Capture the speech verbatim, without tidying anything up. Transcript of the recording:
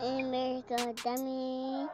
America Dummy.